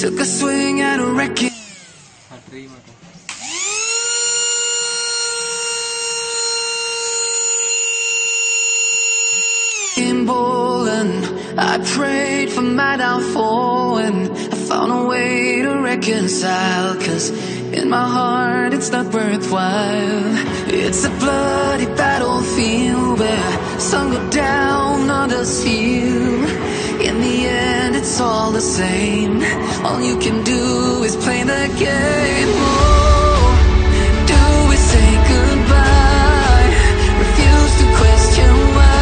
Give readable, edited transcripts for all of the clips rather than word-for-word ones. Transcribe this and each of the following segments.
Took a swing at a wrecking. And I prayed for my downfall, and I found a way to reconcile, 'cause in my heart it's not worthwhile. It's a bloody battlefield where some go down, others heal. In the end it's all the same. All you can do is play the game. Oh, do is say goodbye, refuse to question why.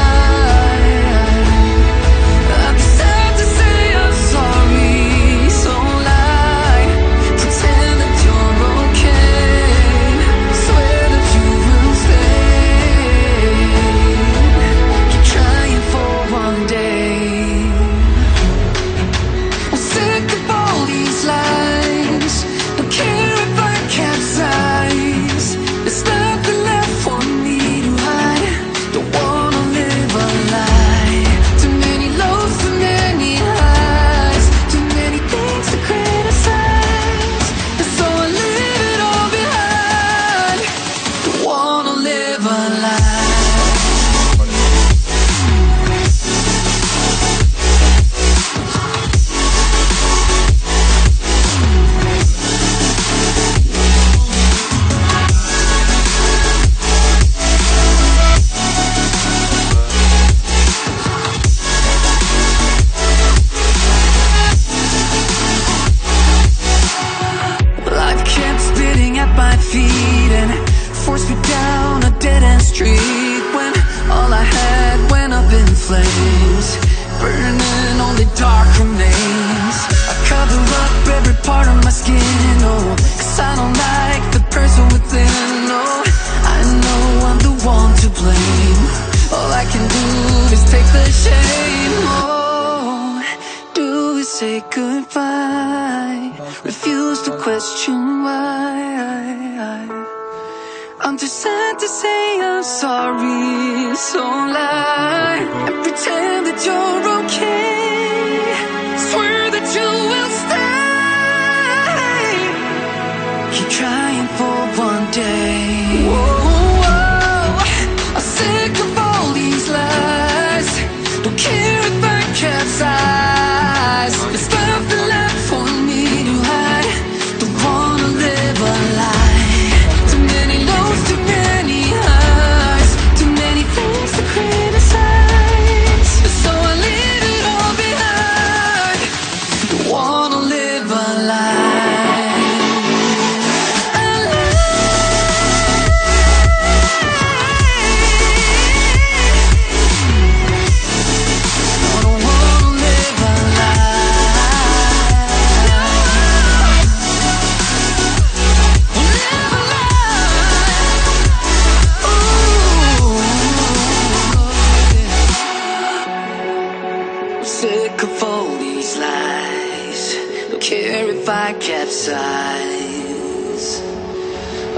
Care if I capsize?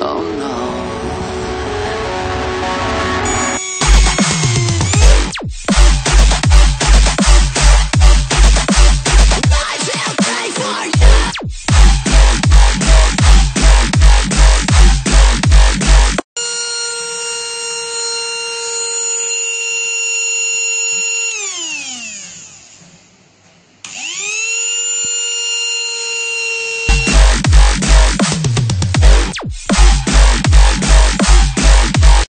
Oh no.